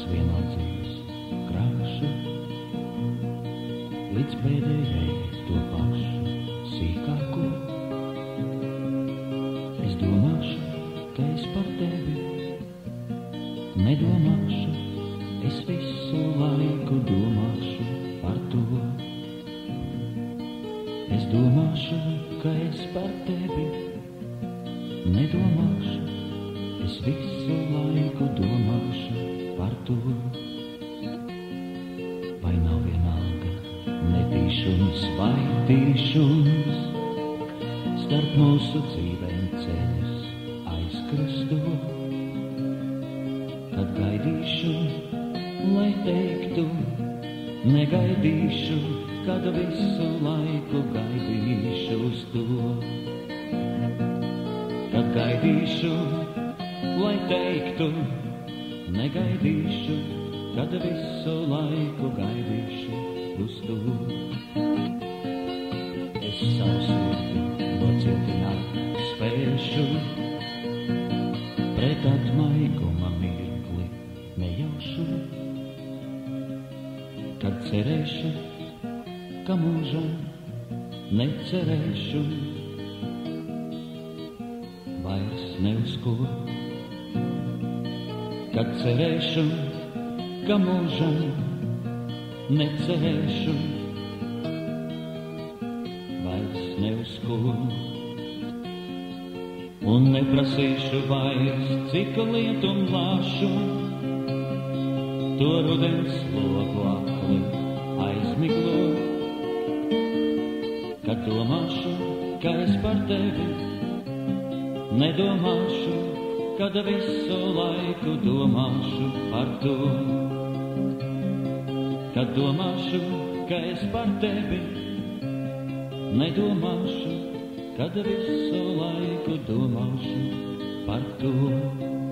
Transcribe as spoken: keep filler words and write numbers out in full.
tās vienaldzības krāsu, līdz pēdējai to pašu sīkāko. Es domāšu, ka es par tevi nedomāšu, es visu laiku domāšu par to. Es domāšu, ka es par tevi nedomāšu, es visu laiku domāšu par to. Vai nav vienalga netīšums vai tīšums, starp mūsu dzīvēm ceļus aizkristo? Kad gaidīšu, lai teiktu, negaidīšu, kad visu laiku gaidīšu uz to. Kad gaidīšu, lai teiktu, negaidīšu, kad visu laiku gaidīšu uz to. Es savu sirdi nocietināt spēšu, pret atmaiguma mirkli nejaušu, kad cerēšu, ka mūžam necerēšu vairs ne uz ko. Kad cerēšu, ka mūžam necerēšu vairs ne uz ko. Un neprasīšu vairs, cik lietu lāšu, to rudens logu akli aizmiglo. Kad domāšu, ka es par tevi nedomāšu, kad visu laiku domāšu par to. Kad domāšu, ka es par tevi nedomāšu, kad visu laiku domāšu par to.